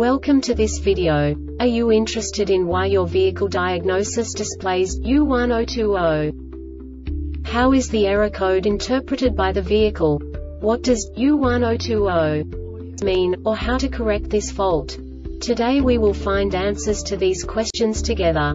Welcome to this video. Are you interested in why your vehicle diagnosis displays U1020? How is the error code interpreted by the vehicle? What does U1020 mean, or how to correct this fault? Today we will find answers to these questions together.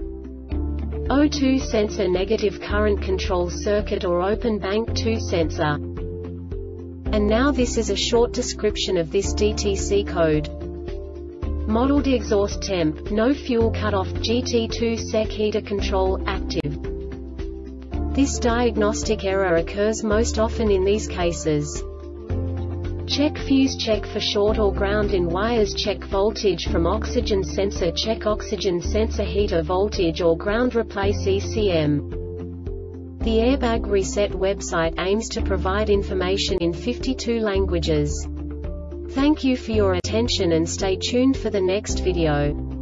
O2 sensor negative current control circuit or open bank 2 sensor. And now this is a short description of this DTC code. Modeled exhaust temp, no fuel cutoff, GT2 sec heater control, active. This diagnostic error occurs most often in these cases. Check fuse, check for short or ground in wires, check voltage from oxygen sensor, check oxygen sensor heater voltage or ground, replace ECM. The Airbag Reset website aims to provide information in 52 languages. Thank you for your attention and stay tuned for the next video.